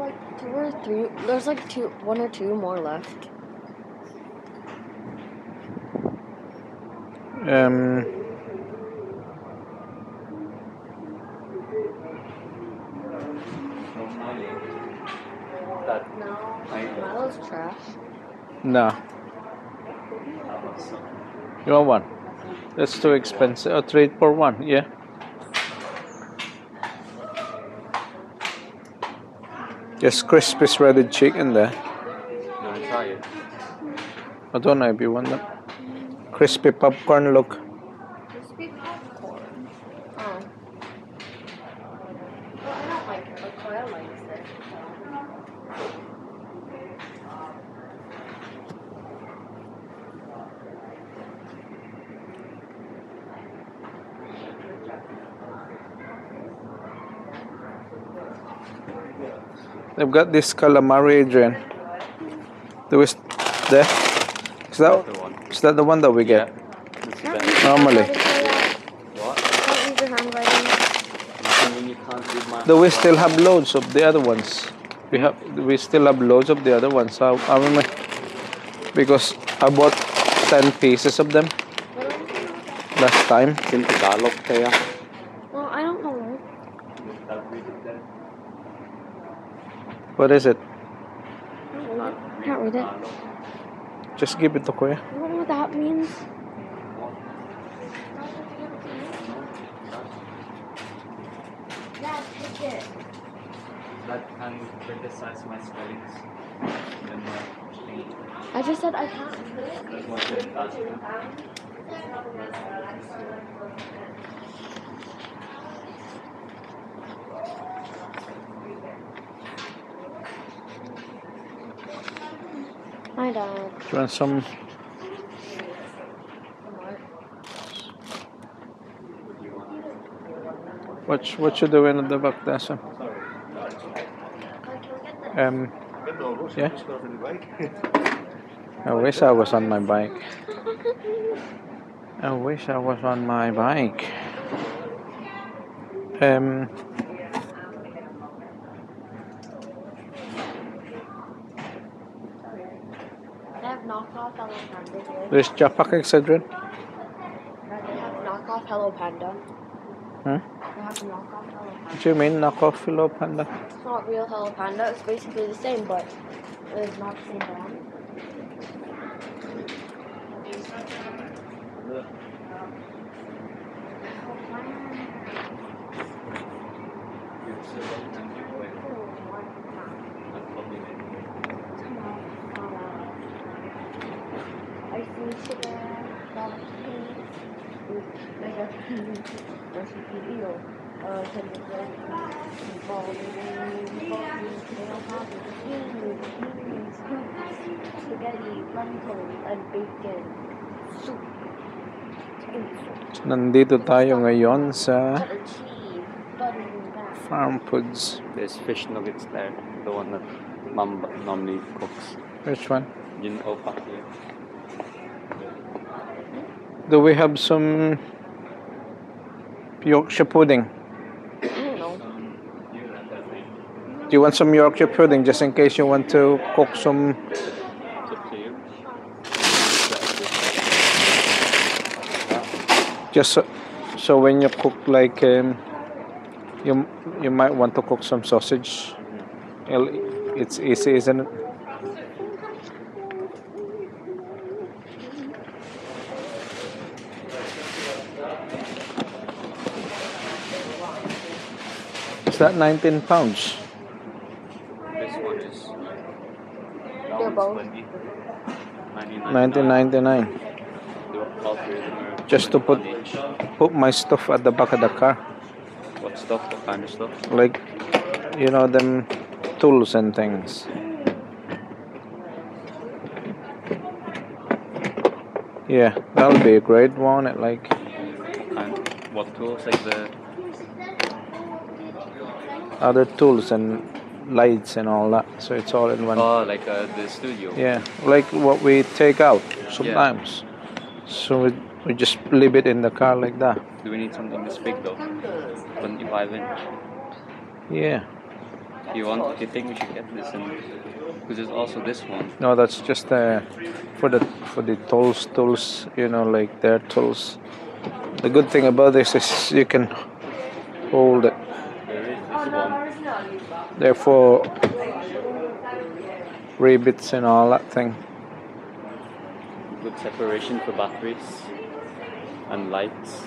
like two or three. There's like one or two more left. No, Milo's trash. No. You want one? That's too expensive. Oh, trade for one, yeah. There's crispy shredded chicken there. No, I try it. I don't know if you want that. Crispy popcorn, look. Crispy popcorn? Oh. Well, I don't like it, but Koya likes it. They've got this calamari, Adrian. There was there. Is that the one that we get? Yeah. Normally. What? Do we still have loads of the other ones? We still have loads of the other ones. So I remember because I bought 10 pieces of them last time. Well, I don't know. What is it? I can't read it. Just give it to Koya. I don't know what that means. Dad, pick it. That can criticize my spellings. I just said I can't read it. Hi, Dad. Do you want some? What you doing at the back there, sir? Yeah? I wish I was on my bike. I wish I was on my bike. There's Jaffa Cakes, Adrian. They have knockoff Hello Panda. Hmm? They have knockoff Hello Panda. What do you mean knockoff Hello Panda? It's not real Hello Panda, it's basically the same, but it's not the same brand. Nandito tayo ngayon sa farm foods. There's fish nuggets there, the one that Mum normally cooks. Which one? Yin Opa. Do we have some Yorkshire pudding? Do you want some Yorkshire pudding just in case you want to cook some? Just so when you cook, like you might want to cook some sausage. It's easy, isn't it? Is that 19 pounds? This one is 19.99. Just to put my stuff at the back of the car. What stuff? What kind of stuff? Like, you know, them tools and things. Yeah, that'll be a great one. It like. And what tools? Like the other tools and lights and all that, so it's all in one. Oh, like the studio. Yeah, like what we take out sometimes. Yeah. So we just leave it in the car like that. Do we need something this big though? 25 inch. Yeah. you want, if you think we should get this, because there's also this one. No, that's just for the tolls, you know, like their tolls. The good thing about this is you can hold it. There is this one. Therefore, rabbits and all that thing. Good separation for batteries and lights.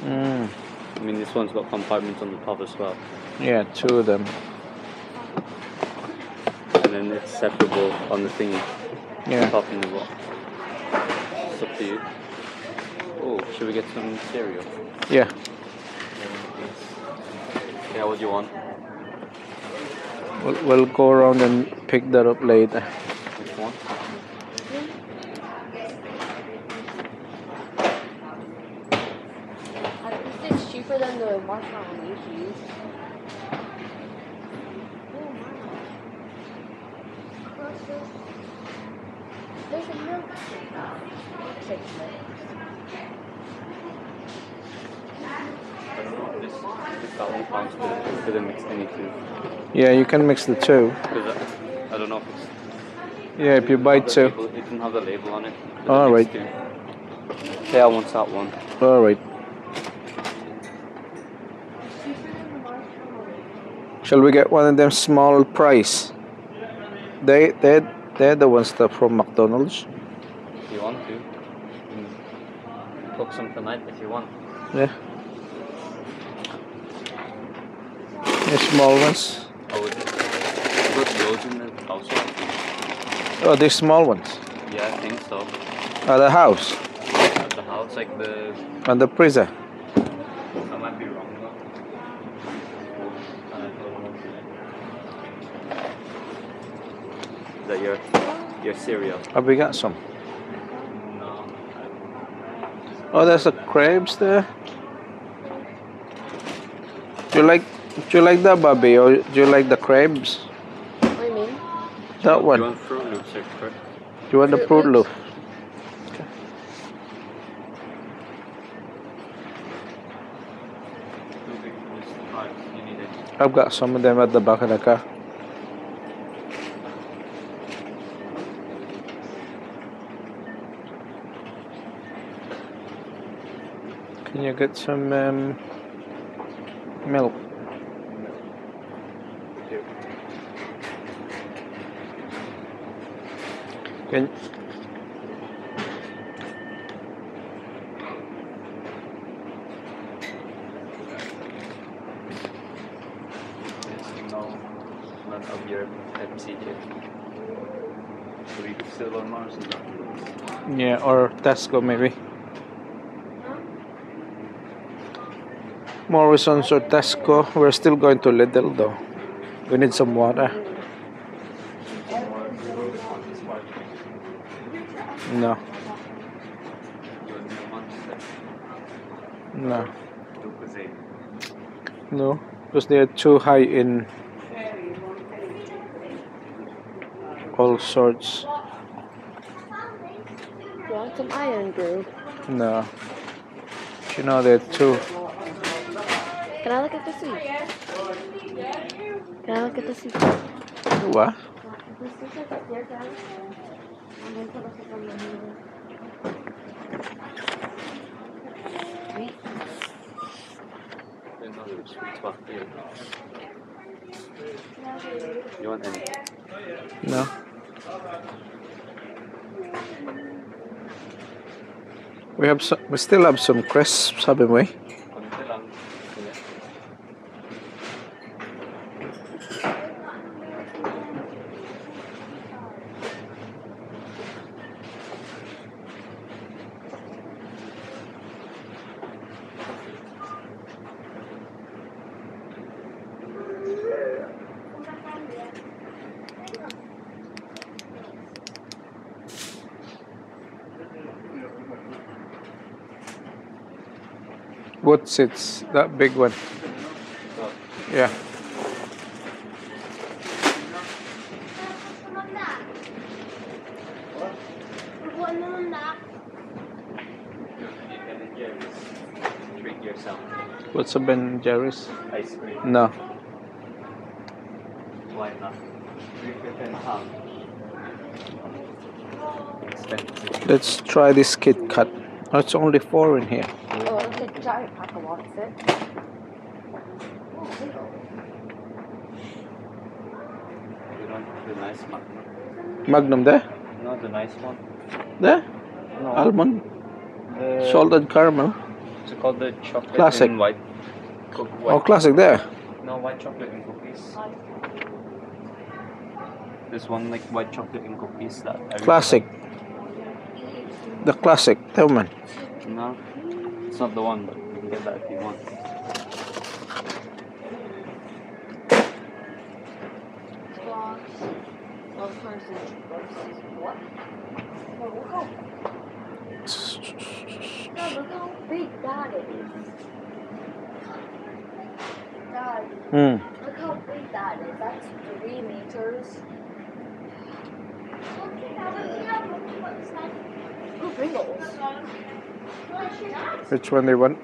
Mm. I mean, this one's got compartments on the top as well. Yeah, two of them. And then it's separable on the thingy. Yeah. The top and the bottom. It's up to you. Oh, should we get some cereal? Yeah. Yeah, what do you want? We'll go around and pick that up later. Which one? Than the marshmallow you use. There's a milk shake. This didn't mix any two. Yeah, you can mix the two. I don't know if it's... Yeah, if you buy two. It doesn't have the label on it. Alright. Yeah, I want that one. Alright. Shall we get one of them small price? They're the ones that are from McDonald's. If you want to. You can cook some tonight if you want. Yeah. The small ones. Oh, they're small ones? Yeah, I think so. At the house? At the house, like the... And the freezer? I might be wrong though. Is that your cereal? Have we got some? No. Oh, there's the crabs there. Do you like that, Bobby, or do you like the crabs? What do you mean? That one. Do you want Froot Loops or crab? Do you want the Froot Loop? Okay. I've got some of them at the back of the car. Can you get some milk? Can none of your Pepsi so we can still on Morrisons afterwards. Yeah, or Tesco maybe. Morrisons or Tesco. We're still going to Lidl though. We need some water. No. No. No, because they are too high in all sorts. You want some iron brew? No. You know they're too... Can I look at the seat? Can I look at the seat? What? You want any? No. We have some, we still have some crisps, haven't we? What's it's that big one? Yeah. What's a Ben & Jerry's? Ice cream. No. Why not? Let's try this Kit Kat. Oh, it's only 4 in here. Oh, it's a giant pack of what's it? You don't have the nice Magnum. Magnum there? No, the nice one. There? No. Almond. Salted caramel. It's called the chocolate classic. And white, white. Oh, classic there. No, white chocolate and cookies. This one like white chocolate and cookies. That classic. Like. The classic. Tell me. No, it's not the one, but you can get that if you want. Look how big that is. Dad, look how big that is. That's 3 meters. Oh, Pringles. Which one they want?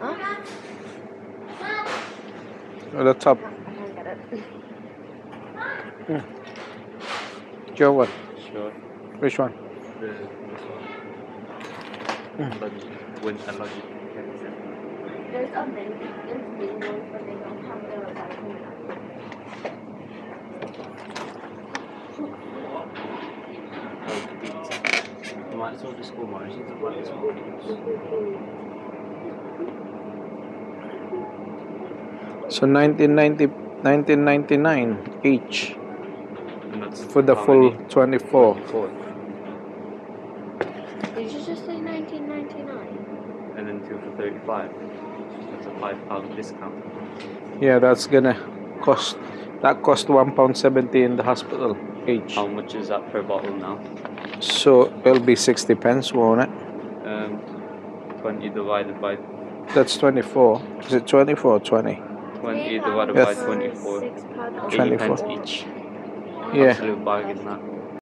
Huh? Oh, the top. I don't get it. Joe, what? Sure. Which one? This one. There's a mini one, but they don't have the recycling. You might as well just go Morrisons and buy some things. So 1999 each for the full 24. Did you just say 19.99? And then 2 for 35. That's a £5 discount. Yeah, that's gonna cost. That cost £1.70 in the hospital each. How much is that per bottle now? So it'll be 60 pence, won't it? 20 divided by. That's 24. Is it 24 or 20? 20 divided by 24. 6 pounds. 24 each. Yeah. Absolute bargain, that.